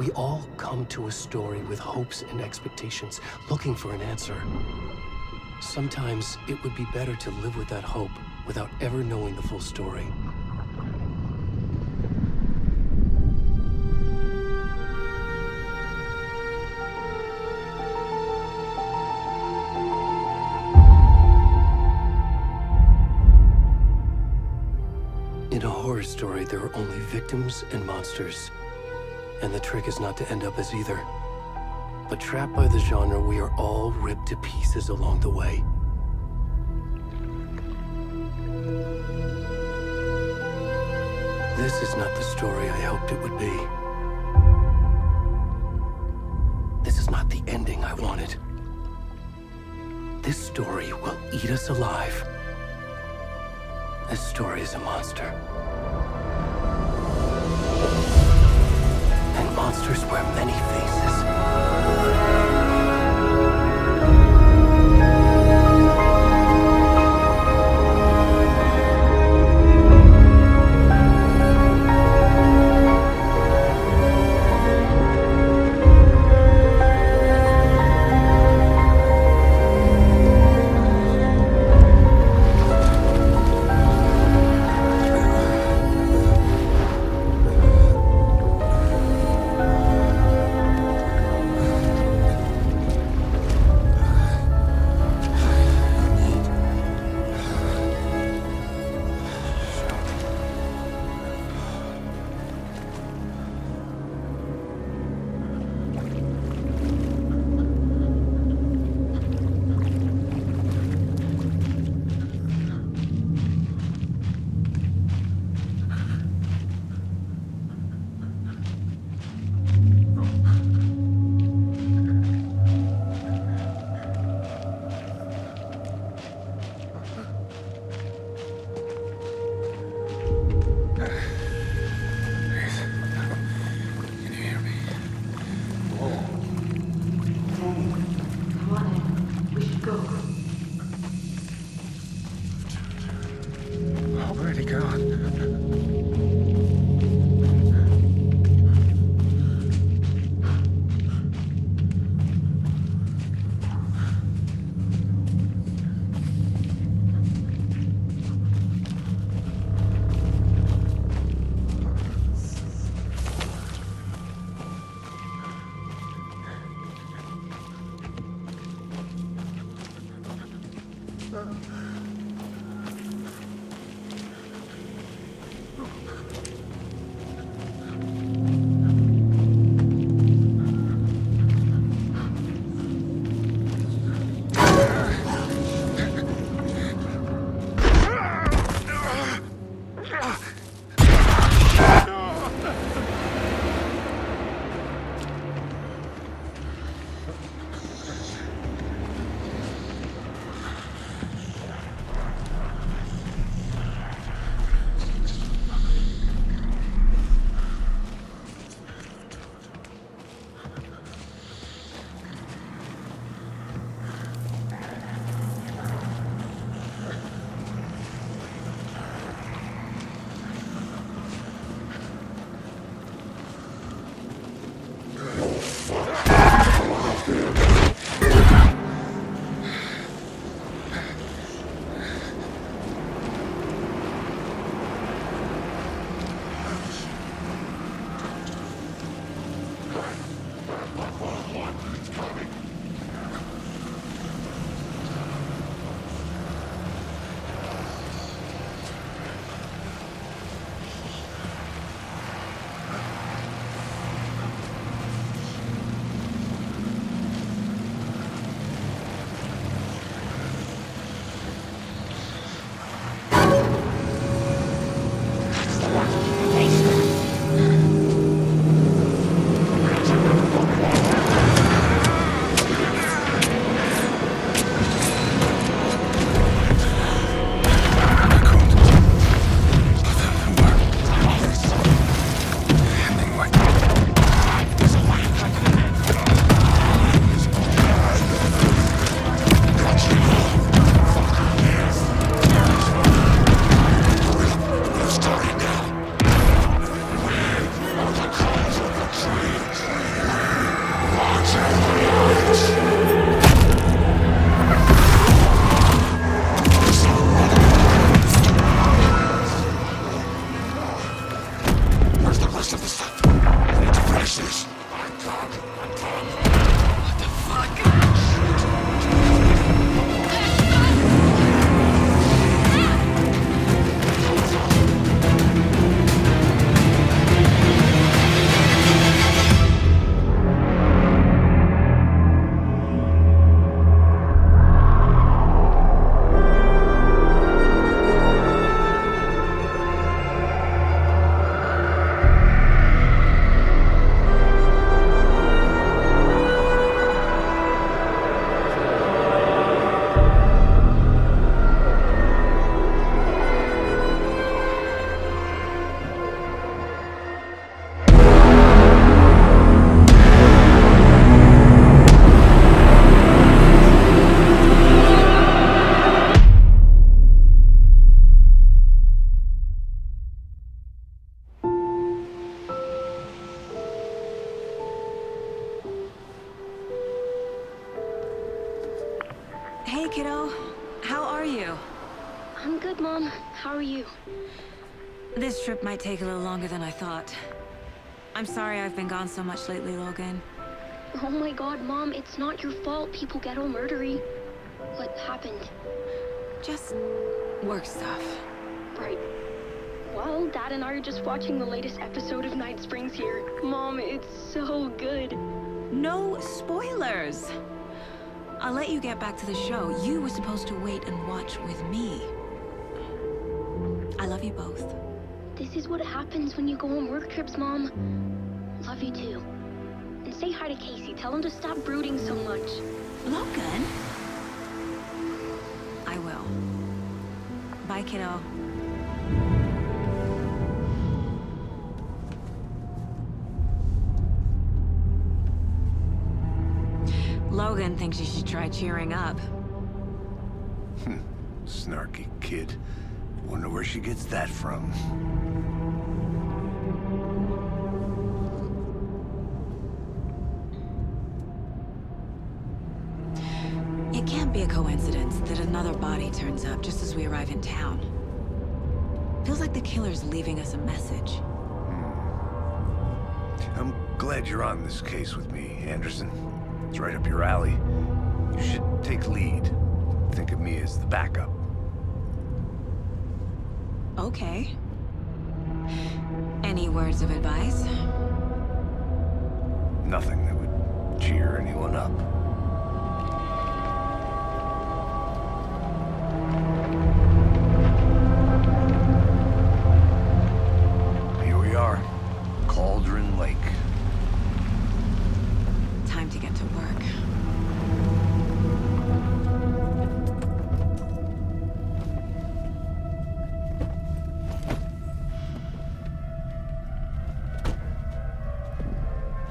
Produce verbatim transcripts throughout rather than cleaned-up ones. We all come to a story with hopes and expectations, looking for an answer. Sometimes it would be better to live with that hope without ever knowing the full story. In a horror story, there are only victims and monsters. And the trick is not to end up as either. But trapped by the genre, we are all ripped to pieces along the way. This is not the story I hoped it would be. This is not the ending I wanted. This story will eat us alive. This story is a monster. And monsters wear many faces. How are you? I'm good, Mom. How are you? This trip might take a little longer than I thought. I'm sorry I've been gone so much lately, Logan. Oh my God, Mom, it's not your fault people get all murdery. What happened? Just work stuff. Right. Well, Dad and I are just watching the latest episode of Night Springs here. Mom, it's so good. No spoilers! I'll let you get back to the show. You were supposed to wait and watch with me. I love you both. This is what happens when you go on work trips, Mom. Love you too. And say hi to Casey. Tell him to stop brooding so much. Logan? I will. Bye, kiddo. Logan thinks you should try cheering up. Snarky kid. Wonder where she gets that from. It can't be a coincidence that another body turns up just as we arrive in town. Feels like the killer's leaving us a message. Hmm. I'm glad you're on this case with me, Anderson. It's right up your alley. You should take lead. Think of me as the backup. Okay. Any words of advice? Nothing that would cheer anyone up. Here we are, Cauldron Lake. Time to get to work.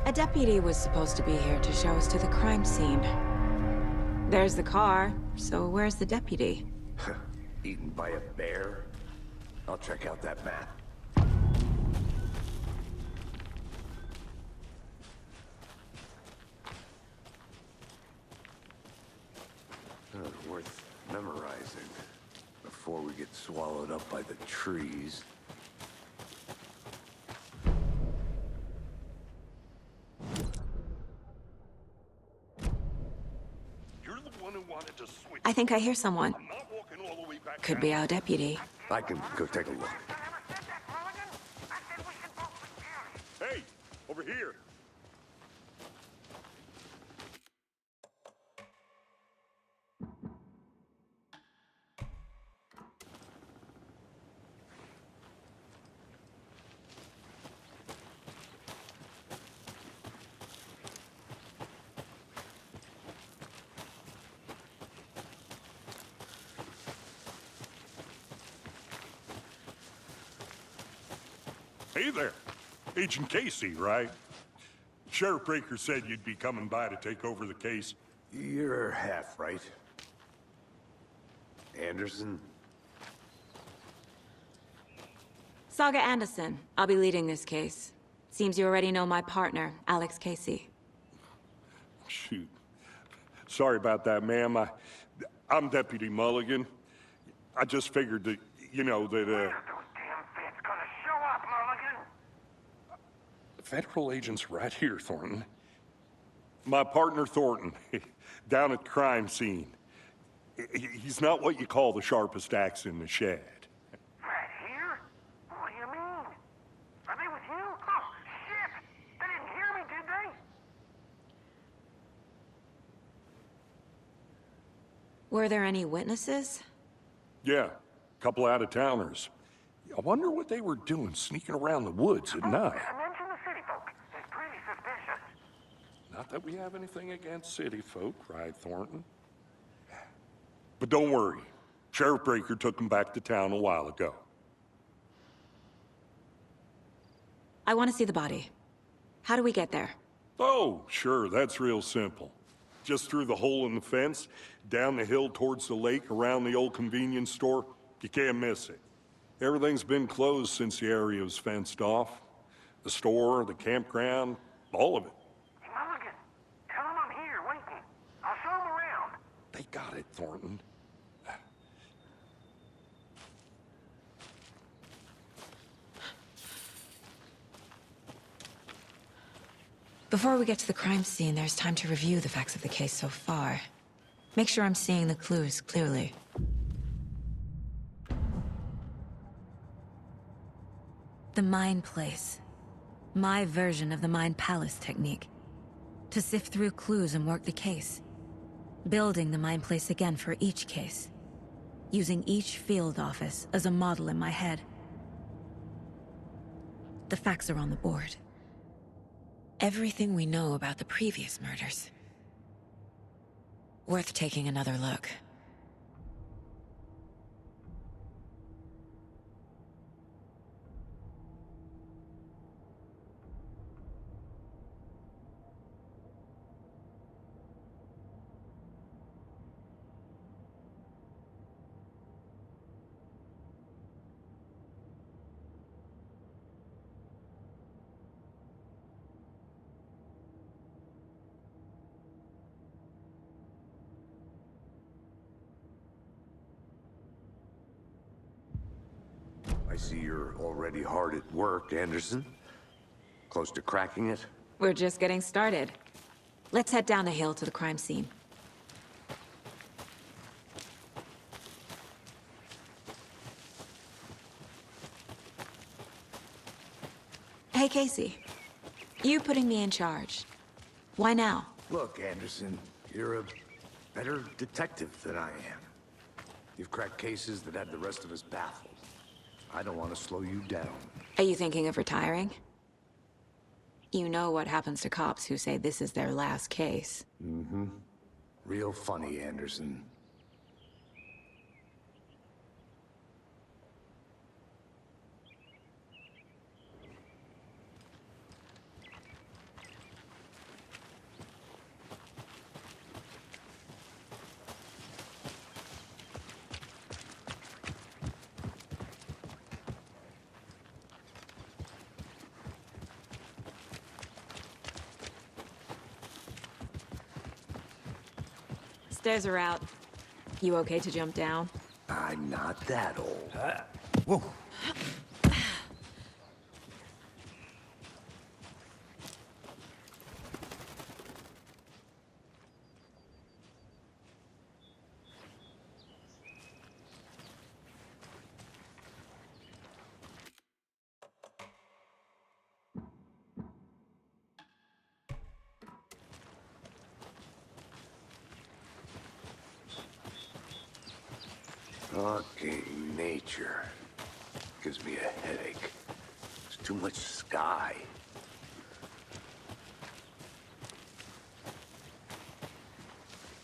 A deputy was supposed to be here to show us to the crime scene. There's the car, so where's the deputy? Eaten by a bear? I'll check out that map. Uh, worth memorizing before we get swallowed up by the trees. I think I hear someone. Could be our deputy. I can go take a look. Hey, over here. Hey there, Agent Casey, right? Sheriff Brinker said you'd be coming by to take over the case. You're half right. Anderson? Saga Anderson. I'll be leading this case. Seems you already know my partner, Alex Casey. Shoot. Sorry about that, ma'am. I, I'm Deputy Mulligan. I just figured that, you know, that, uh... Federal agents right here, Thornton. My partner, Thornton, down at the crime scene. He's not what you call the sharpest axe in the shed. Right here? What do you mean? Are they with you? Oh, shit! They didn't hear me, did they? Were there any witnesses? Yeah, a couple out-of-towners. I wonder what they were doing sneaking around the woods at night. Not that we have anything against city folk, right, Thornton? But don't worry. Sheriff Brinker took him back to town a while ago. I want to see the body. How do we get there? Oh, sure. That's real simple. Just through the hole in the fence, down the hill towards the lake, around the old convenience store. You can't miss it. Everything's been closed since the area was fenced off. The store, the campground, all of it. They got it, Thornton. Before we get to the crime scene, there's time to review the facts of the case so far. Make sure I'm seeing the clues clearly. The mine place. My version of the mine palace technique. To sift through clues and work the case. Building the mine place again for each case. Using each field office as a model in my head. The facts are on the board. Everything we know about the previous murders. Worth taking another look. I see you're already hard at work, Anderson. Close to cracking it? We're just getting started. Let's head down the hill to the crime scene. Hey, Casey. You putting me in charge. Why now? Look, Anderson, you're a better detective than I am. You've cracked cases that had the rest of us baffled. I don't want to slow you down. Are you thinking of retiring? You know what happens to cops who say this is their last case. Mm-hmm. Real funny, Anderson. Stairs are out. You okay to jump down? I'm not that old. Uh, whoa. Fucking nature. Gives me a headache. There's too much sky.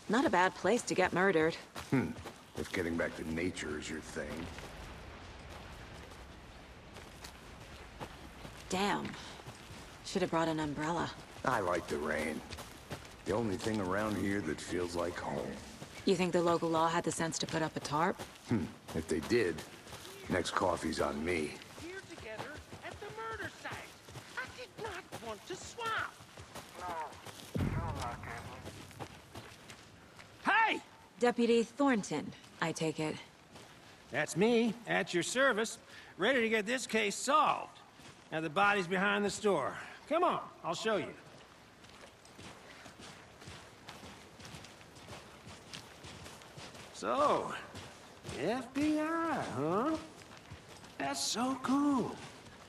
Not a bad place to get murdered. Hmm. If getting back to nature is your thing. Damn. Should have brought an umbrella. I like the rain. The only thing around here that feels like home. You think the local law had the sense to put up a tarp? Hmm. If they did, next coffee's on me. Here together at the murder site. I did not want to swap. No, you're not getting. Hey! Deputy Thornton, I take it. That's me, at your service, ready to get this case solved. Now the body's behind the store. Come on, I'll show you. So, F B I, huh? That's so cool.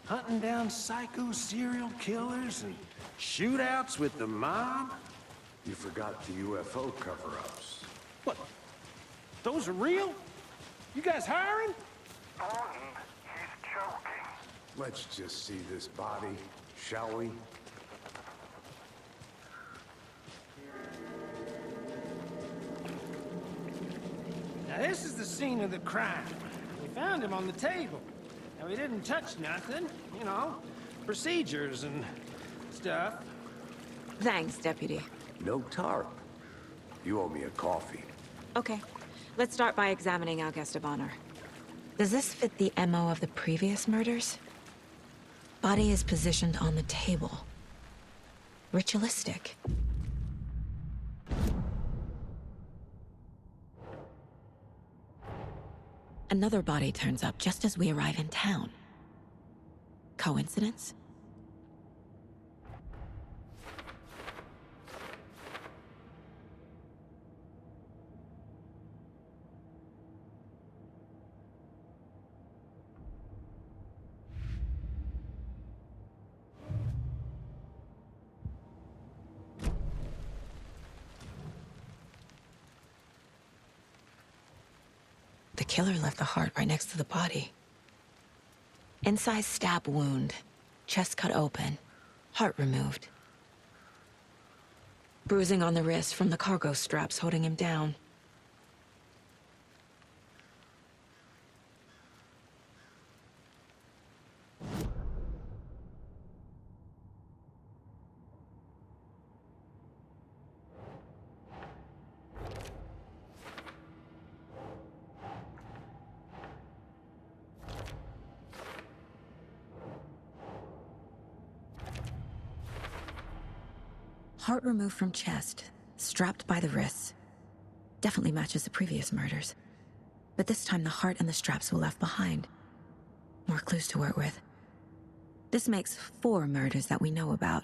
Hunting down psycho serial killers and shootouts with the mob. You forgot the U F O cover-ups. What? Those are real? You guys hiring? Thornton, he's joking. Let's just see this body, shall we? Now, this is the scene of the crime. We found him on the table. Now, we didn't touch nothing, you know, procedures and stuff. Thanks, Deputy. No tarp. You owe me a coffee. Okay. Let's start by examining our guest of honor. Does this fit the M O of the previous murders? Body is positioned on the table. Ritualistic. Another body turns up just as we arrive in town. Coincidence? killer left the heart right next to the body. Incised stab wound, chest cut open, heart removed. Bruising on the wrist from the cargo straps holding him down. Heart removed from chest, strapped by the wrists. Definitely matches the previous murders. But this time the heart and the straps were left behind. More clues to work with. This makes four murders that we know about.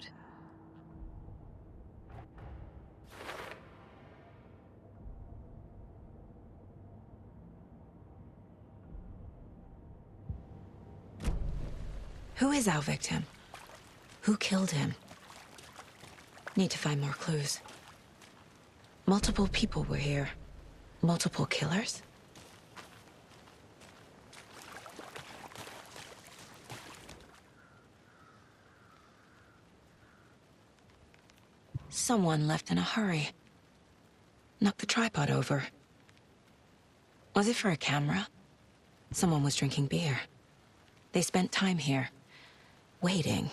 Who is our victim? Who killed him? Need to find more clues. Multiple people were here. Multiple killers? Someone left in a hurry. Knocked the tripod over. Was it for a camera? Someone was drinking beer. They spent time here, waiting.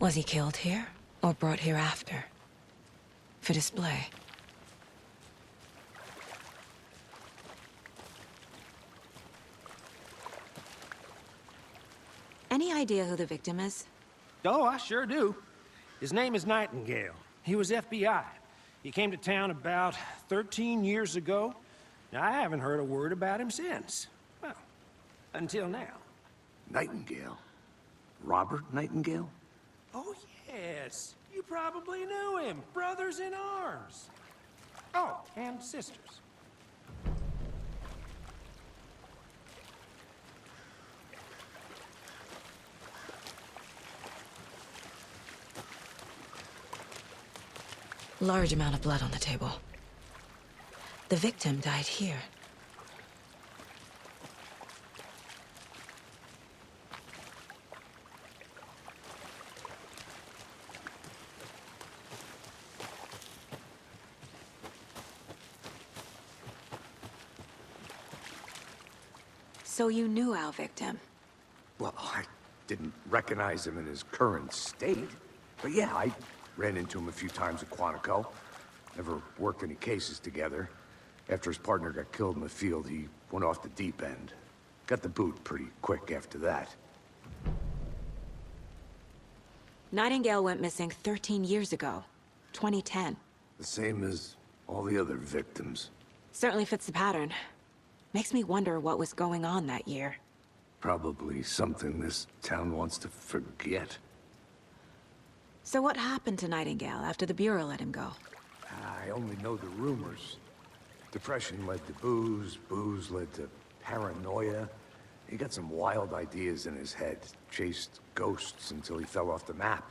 Was he killed here, or brought here after? For display? Any idea who the victim is? Oh, I sure do. His name is Nightingale. He was F B I. He came to town about thirteen years ago. Now, I haven't heard a word about him since. Well, until now. Nightingale? Robert Nightingale? Oh, yes. You probably knew him. Brothers in arms. Oh, and sisters. Large amount of blood on the table. The victim died here. So you knew our victim? Well, I didn't recognize him in his current state. But yeah, I ran into him a few times at Quantico. Never worked any cases together. After his partner got killed in the field, he went off the deep end. Got the boot pretty quick after that. Nightingale went missing thirteen years ago, twenty ten. The same as all the other victims. Certainly fits the pattern. Makes me wonder what was going on that year. Probably something this town wants to forget. So what happened to Nightingale after the Bureau let him go? I only know the rumors. Depression led to booze, booze led to paranoia. He got some wild ideas in his head, chased ghosts until he fell off the map.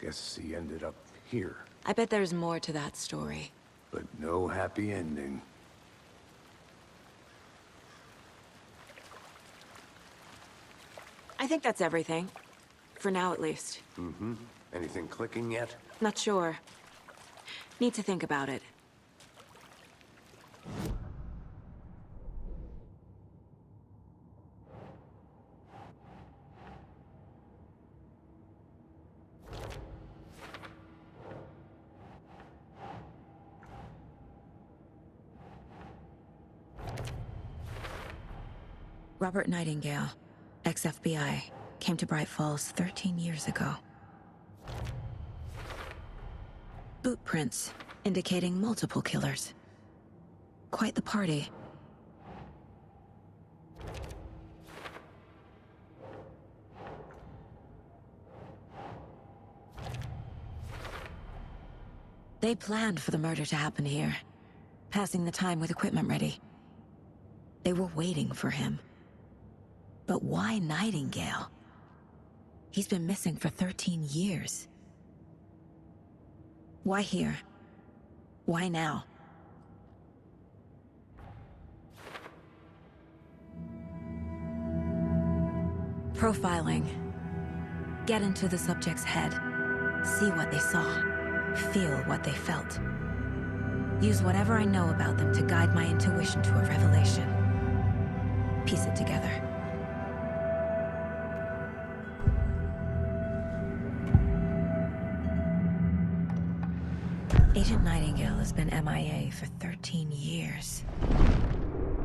Guess he ended up here. I bet there's more to that story. But no happy ending. I think that's everything. For now, at least. Mm-hmm. Anything clicking yet? Not sure. Need to think about it. Robert Nightingale. ex F B I, came to Bright Falls thirteen years ago. Boot prints, indicating multiple killers. Quite the party. They planned for the murder to happen here, passing the time with equipment ready. They were waiting for him. But why Nightingale? He's been missing for thirteen years. Why here? Why now? Profiling. Get into the subject's head. See what they saw. Feel what they felt. Use whatever I know about them to guide my intuition to a revelation. Piece it together. Agent Nightingale has been M I A for thirteen years.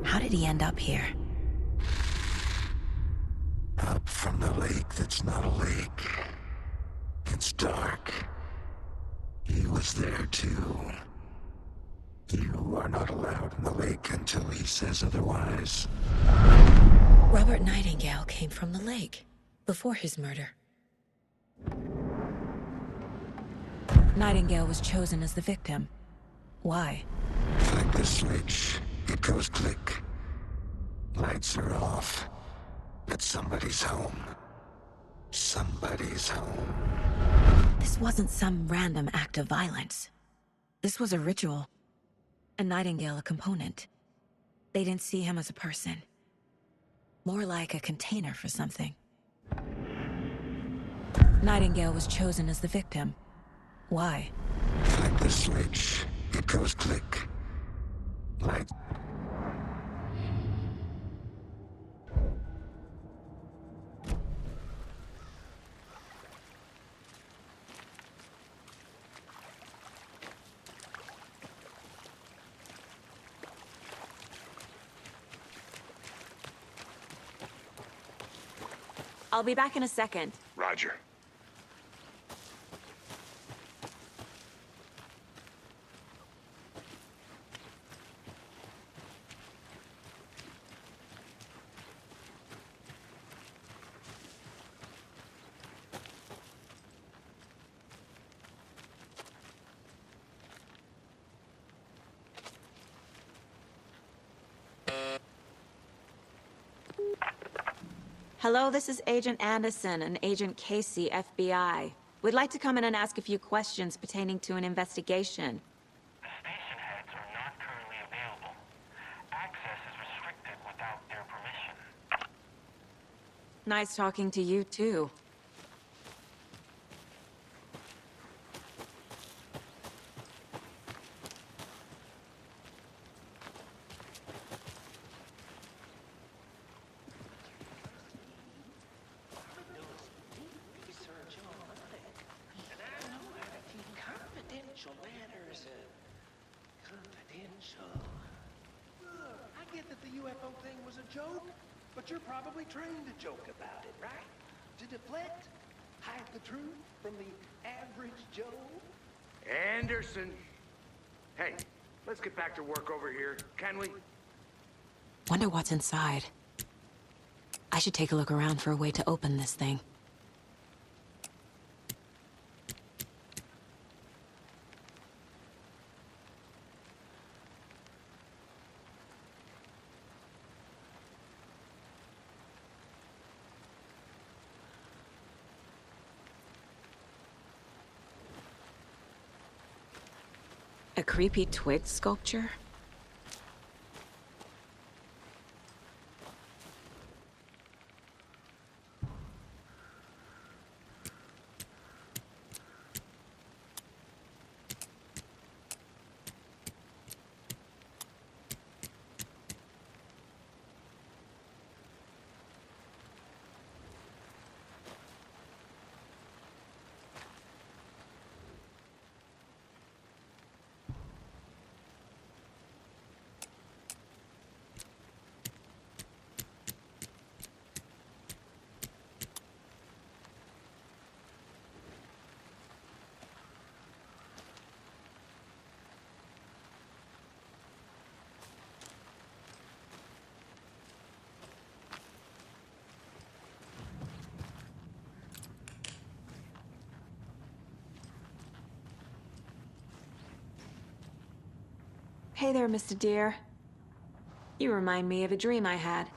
How did he end up here? Up from the lake that's not a lake. It's dark. He was there too. You are not allowed in the lake until he says otherwise. Robert Nightingale came from the lake before his murder. Nightingale was chosen as the victim. Why? Flick the switch. It goes click. Lights are off. But somebody's home. Somebody's home. This wasn't some random act of violence. This was a ritual. And Nightingale a component. They didn't see him as a person. More like a container for something. Nightingale was chosen as the victim. Why? Flick the switch. It goes click. Light. I'll be back in a second. Roger. Hello, this is Agent Anderson and Agent Casey, F B I. We'd like to come in and ask a few questions pertaining to an investigation. The station heads are not currently available. Access is restricted without their permission. Nice talking to you, too. Wonder what's inside. I should take a look around for a way to open this thing. A creepy twig sculpture? Hey there, Mister Deer. You remind me of a dream I had.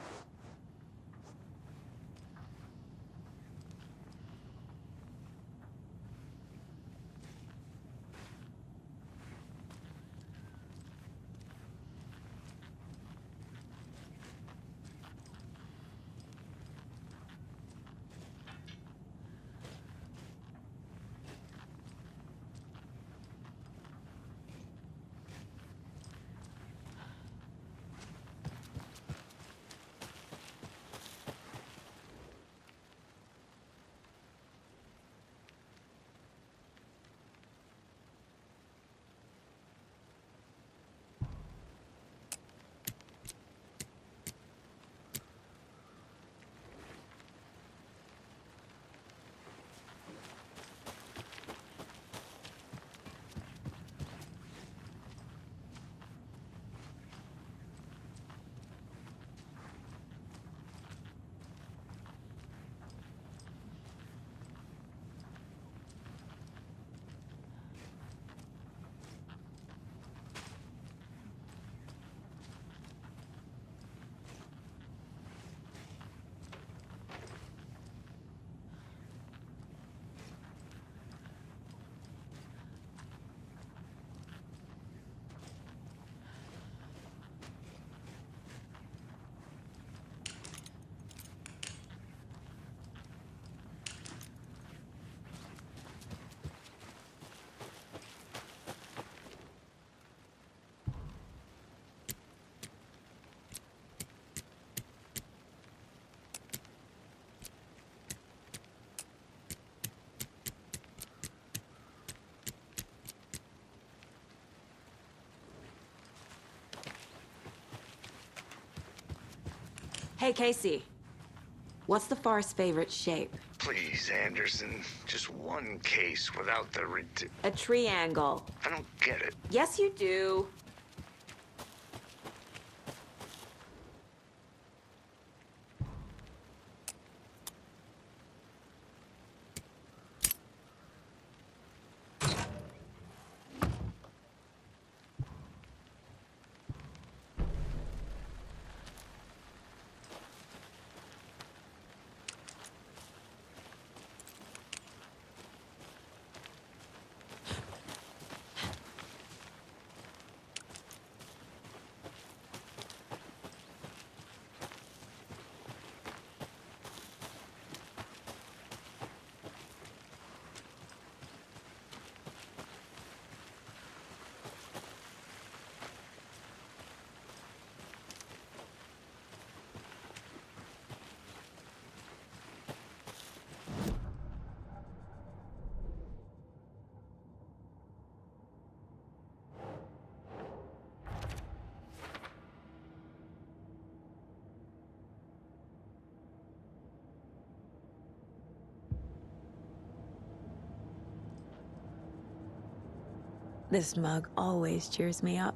Hey, Casey. What's the forest's favorite shape? Please, Anderson. Just one case without the ridic- A triangle. I don't get it. Yes, you do. This mug always cheers me up.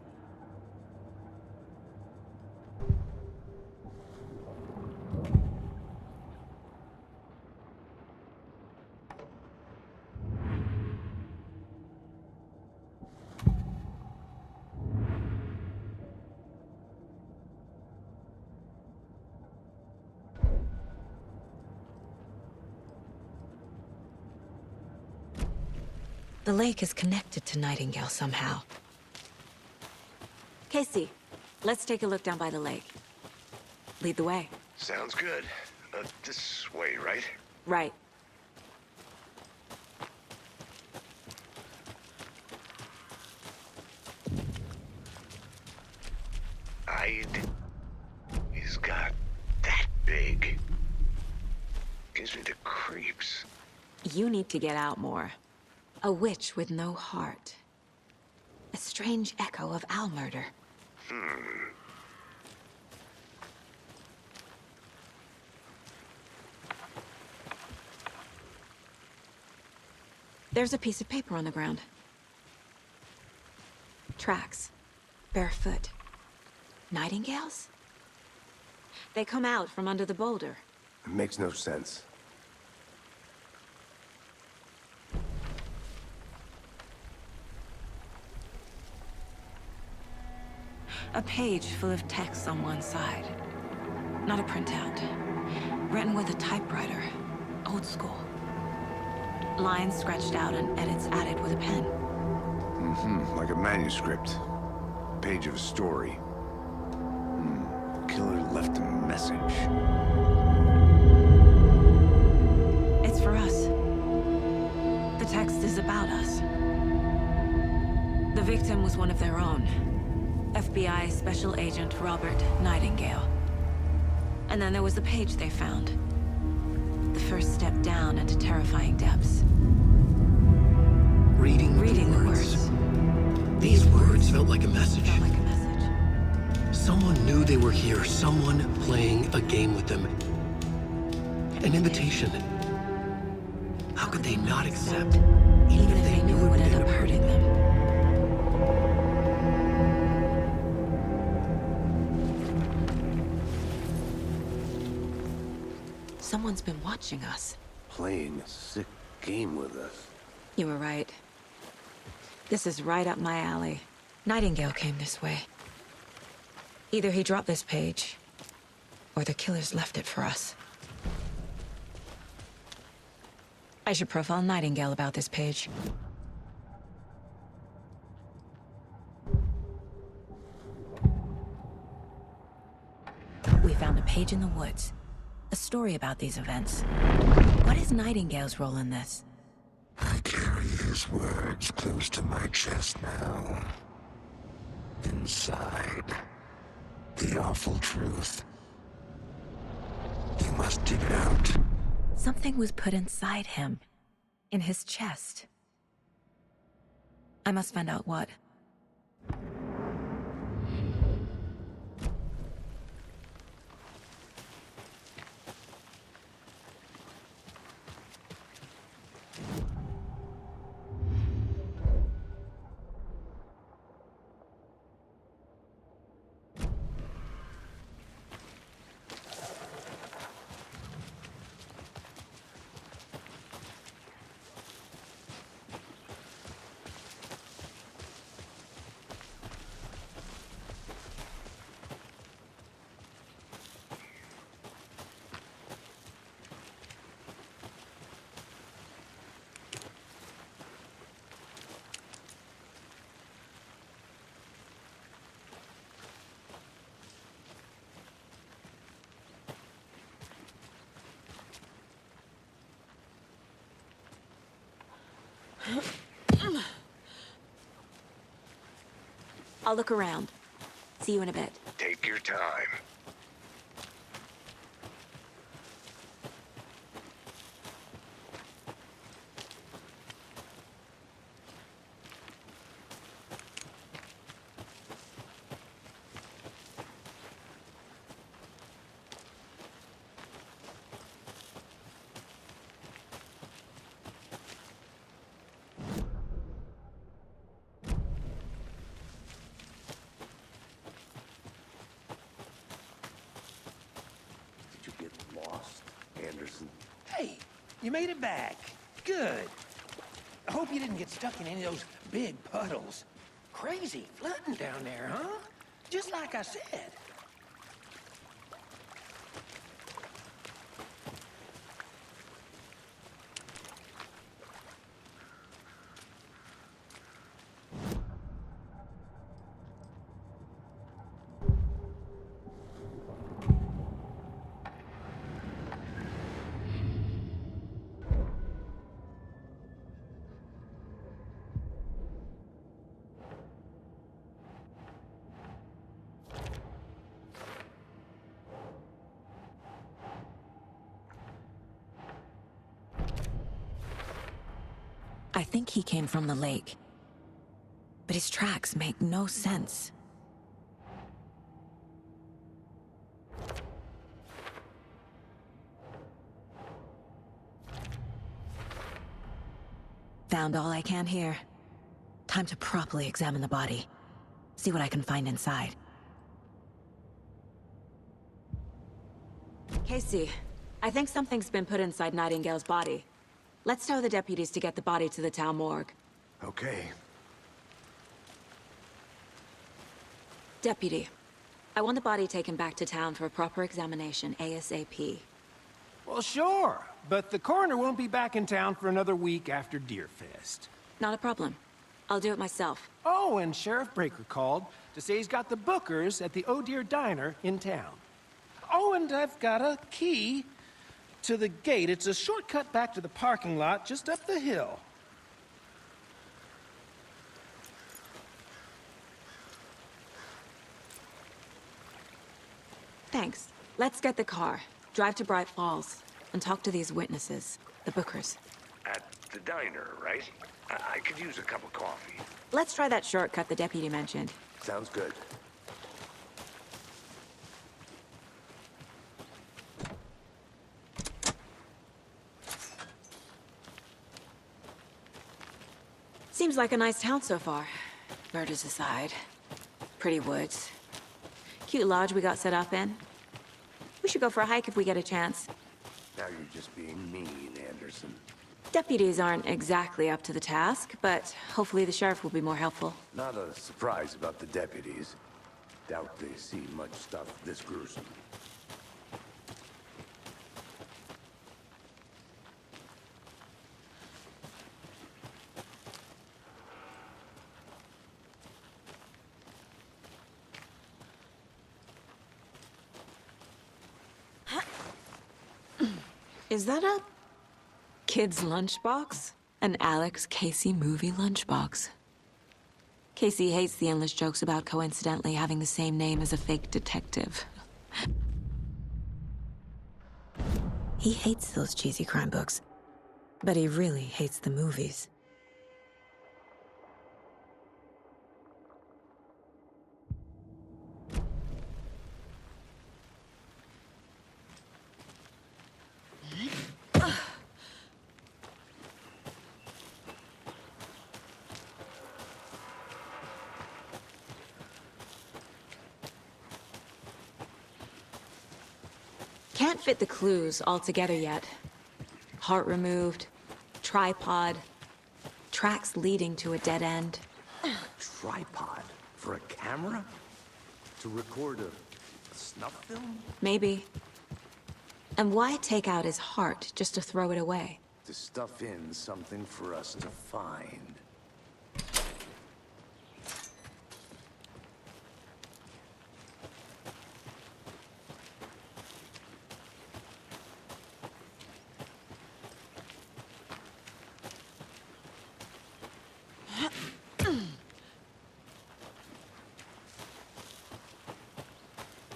The lake is connected to Nightingale somehow. Casey, let's take a look down by the lake. Lead the way. Sounds good. Uh, this way, right? Right. I... He's got that big. Gives me the creeps. You need to get out more. A witch with no heart. A strange echo of owl murder. Hmm. There's a piece of paper on the ground. Tracks. Barefoot. Nightingales? They come out from under the boulder. It makes no sense. A page full of text on one side. Not a printout. Written with a typewriter. Old school. Lines scratched out and edits added with a pen. Mm-hmm. Like a manuscript. A page of a story. Hmm. The killer left a message. It's for us. The text is about us. The victim was one of their own. F B I Special Agent Robert Nightingale. And then there was the page they found. The first step down into terrifying depths. Reading, Reading the words. words. These words felt like a message. Felt like a message. Someone knew they were here. Someone playing a game with them. An invitation. How could they not accept, even if they knew it would end up hurting them? Someone's been watching us. Playing a sick game with us. You were right. This is right up my alley. Nightingale came this way. Either he dropped this page, or the killers left it for us. I should profile Nightingale about this page. We found a page in the woods. A story about these events. What is Nightingale's role in this? I carry his words close to my chest now. Inside, the awful truth. You must dig it out. Something was put inside him, in his chest. I must find out what. I'll look around. See you in a bit. Take your time. You made it back. Good. I hope you didn't get stuck in any of those big puddles. Crazy flooding down there, huh? Just like I said. I think he came from the lake, but his tracks make no sense. Found all I can here. Time to properly examine the body, see what I can find inside. Casey, I think something's been put inside Nightingale's body. Let's tell the deputies to get the body to the town morgue. Okay. Deputy, I want the body taken back to town for a proper examination ASAP. Well, sure, but the coroner won't be back in town for another week after Deerfest. Not a problem. I'll do it myself. Oh, and Sheriff Brinker called to say he's got the Bookers at the O'Deer Diner in town. Oh, and I've got a key to the gate. It's a shortcut back to the parking lot just up the hill. Thanks. Let's get the car, drive to Bright Falls, and talk to these witnesses, the Bookers. At the diner, right? I, I could use a cup of coffee. Let's try that shortcut the deputy mentioned. Sounds good. Seems like a nice town so far. Murders aside. Pretty woods. Cute lodge we got set up in. We should go for a hike if we get a chance. Now you're just being mean, Anderson. Deputies aren't exactly up to the task, but hopefully the sheriff will be more helpful. Not a surprise about the deputies. Doubt they see much stuff this gruesome. Is that a kid's lunchbox? An Alex Casey movie lunchbox. Casey hates the endless jokes about coincidentally having the same name as a fake detective. He hates those cheesy crime books, but he really hates the movies. Can't fit the clues all together yet. Heart removed, tripod, tracks leading to a dead end. A tripod? For a camera? To record a, a snuff film? Maybe. And why take out his heart just to throw it away? To stuff in something for us to find.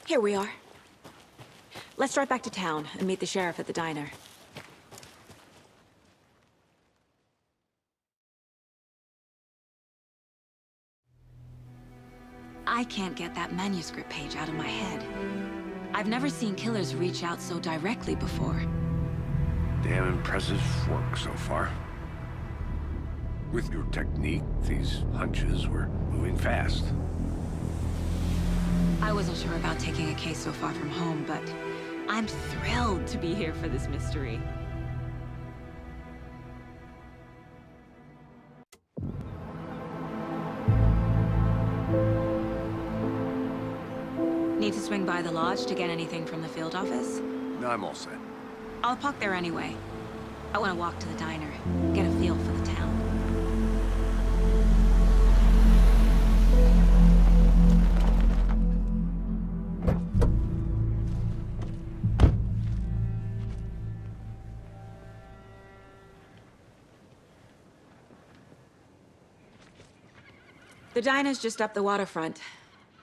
Here we are. Let's drive back to town and meet the sheriff at the diner. I can't get that manuscript page out of my head. I've never seen killers reach out so directly before. Damn impressive work so far. With your technique, these hunches were moving fast. I wasn't sure about taking a case so far from home, but I'm thrilled to be here for this mystery. Need to swing by the lodge to get anything from the field office? No, I'm all set. I'll park there anyway. I want to walk to the diner, get a feel for the town. The diner's just up the waterfront.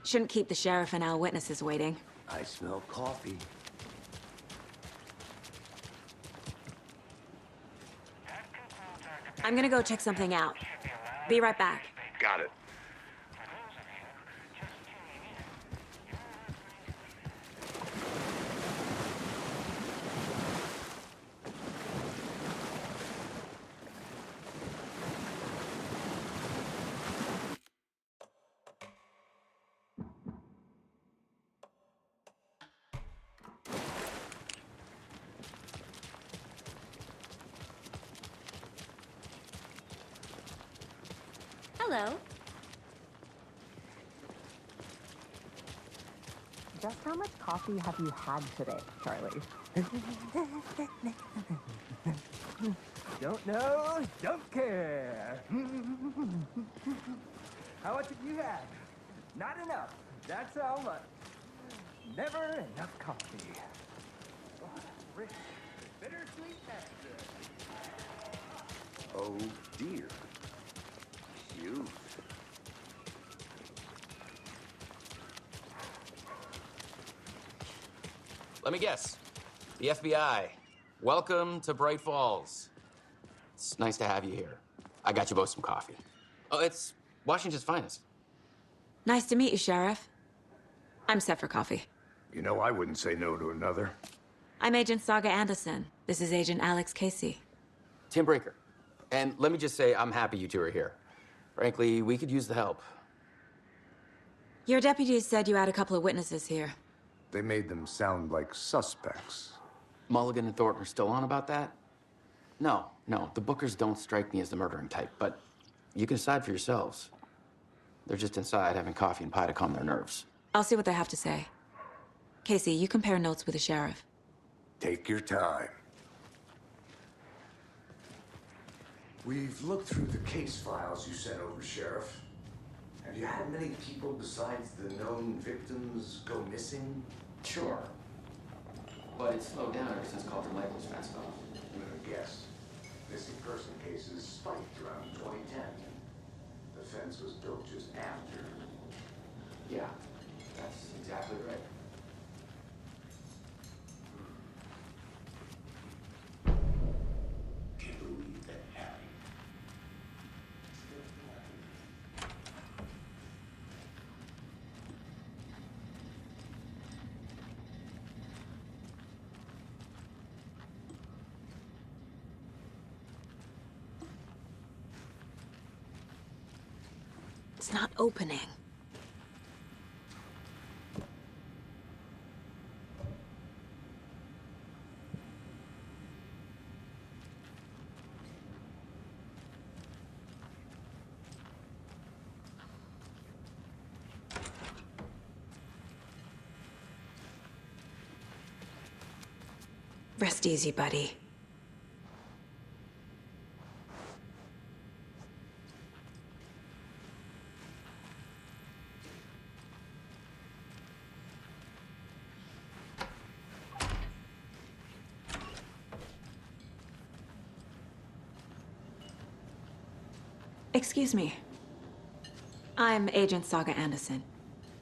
Shouldn't keep the sheriff and our witnesses waiting. I smell coffee. I'm gonna go check something out. Be right back. Got it. Hello. just how much coffee have you had today, Charlie? Don't know, don't care. How much have you had? Not enough. That's how much. Never enough coffee. Oh, rich, bittersweet nectar. Oh dear. Cute. Let me guess. The F B I. Welcome to Bright Falls. It's nice to have you here. I got you both some coffee. Oh, it's Washington's finest. Nice to meet you, Sheriff. I'm set for coffee. You know, I wouldn't say no to another. I'm Agent Saga Anderson. This is Agent Alex Casey. Tim Brinker. And let me just say, I'm happy you two are here. Frankly, we could use the help. Your deputies said you had a couple of witnesses here. They made them sound like suspects. Mulligan and Thornton are still on about that? No, no, the Bookers don't strike me as the murdering type, but you can decide for yourselves. They're just inside having coffee and pie to calm their nerves. I'll see what they have to say. Casey, you compare notes with the sheriff. Take your time. We've looked through the case files you sent over, Sheriff. Have you had many people besides the known victims go missing? Sure. But it's slowed down ever since Cauldron Lake was fenced off. I'm gonna guess. Missing person cases spiked around twenty ten. The fence was built just after. Yeah, that's exactly right. It's not opening. Rest easy, buddy. Excuse me. I'm Agent Saga Anderson.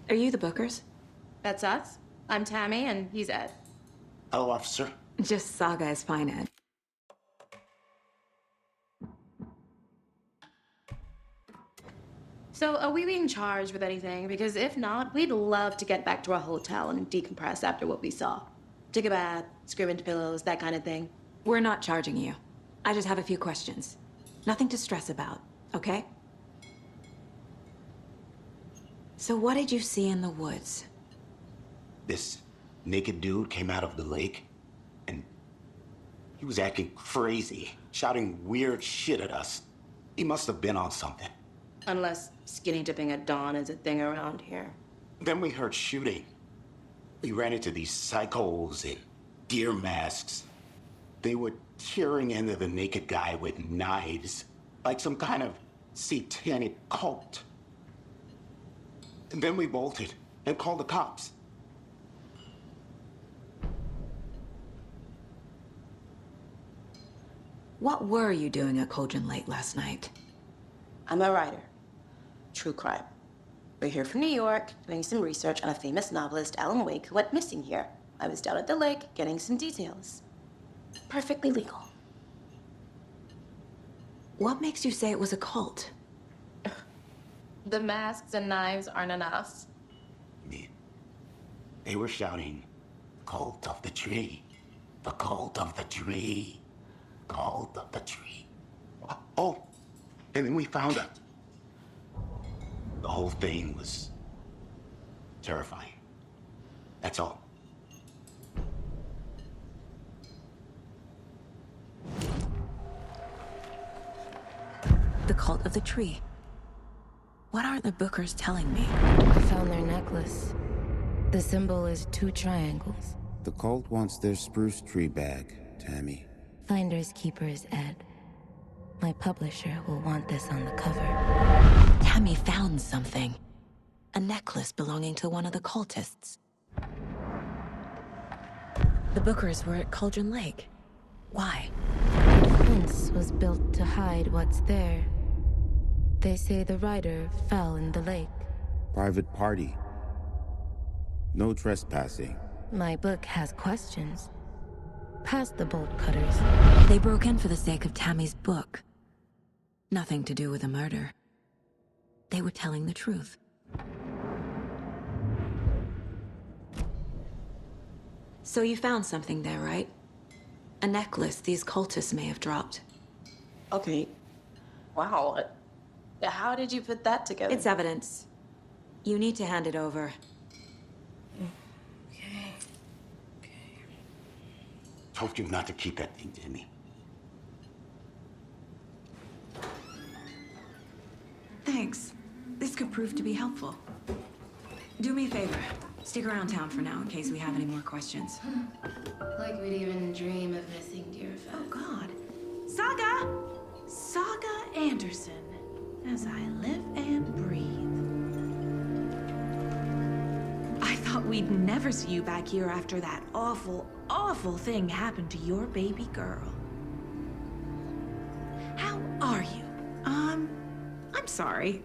Are you the Bookers? That's us. I'm Tammy, and he's Ed. Hello, officer. Just Saga is fine, Ed. So, are we being charged with anything? Because if not, we'd love to get back to our hotel and decompress after what we saw. Take a bath, scream into pillows, that kind of thing. We're not charging you. I just have a few questions. Nothing to stress about. Okay. So what did you see in the woods? This naked dude came out of the lake, and he was acting crazy, shouting weird shit at us. He must have been on something. Unless skinny dipping at dawn is a thing around here. Then we heard shooting. We ran into these psychos in deer masks. They were tearing into the naked guy with knives. Like some kind of satanic cult. And then we bolted and called the cops. What were you doing at Cauldron Lake last night? I'm a writer. True crime. We're here from New York, doing some research on a famous novelist, Alan Wake, who went missing here. I was down at the lake, getting some details. Perfectly legal. What makes you say it was a cult? The masks and knives aren't enough. They, they were shouting, "Cult of the Tree, the Cult of the Tree, Cult of the Tree." Oh, and then we found out. The whole thing was terrifying. That's all. The Cult of the Tree. What are the Bookers telling me? I found their necklace. The symbol is two triangles. The cult wants their spruce tree bag, Tammy. Finders Keepers, Ed. My publisher will want this on the cover. Tammy found something. A necklace belonging to one of the cultists. The Bookers were at Cauldron Lake. Why? The fence was built to hide what's there. They say the rider fell in the lake. Private party. No trespassing. My book has questions. Past the bolt cutters. They broke in for the sake of Tammy's book. Nothing to do with a murder. They were telling the truth. So you found something there, right? A necklace these cultists may have dropped. Okay. Wow. How did you put that together? It's evidence. You need to hand it over. Okay. Okay. Told you not to keep that thing, Jimmy. Thanks. This could prove to be helpful. Do me a favor. Stick around town for now in case we have any more questions. Like we'd even dream of missing Deerfest. Oh, God. Saga! Saga Anderson. As I live and breathe. I thought we'd never see you back here after that awful, awful thing happened to your baby girl. How are you? Um, I'm sorry.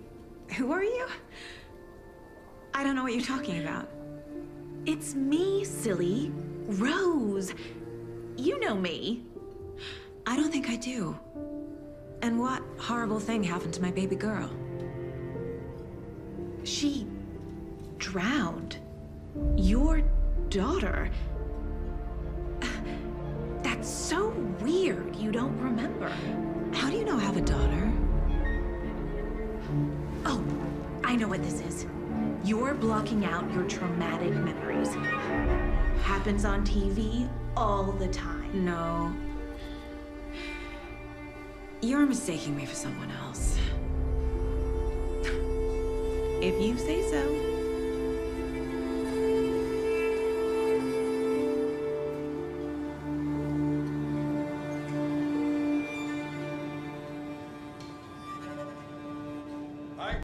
Who are you? I don't know what you're talking about. It's me, silly. Rose. You know me. I don't think I do. And what horrible thing happened to my baby girl? She drowned. Your daughter. That's so weird you don't remember. How do you not have a daughter? Oh, I know what this is. You're blocking out your traumatic memories. Happens on T V all the time. No. You're mistaking me for someone else. If you say so.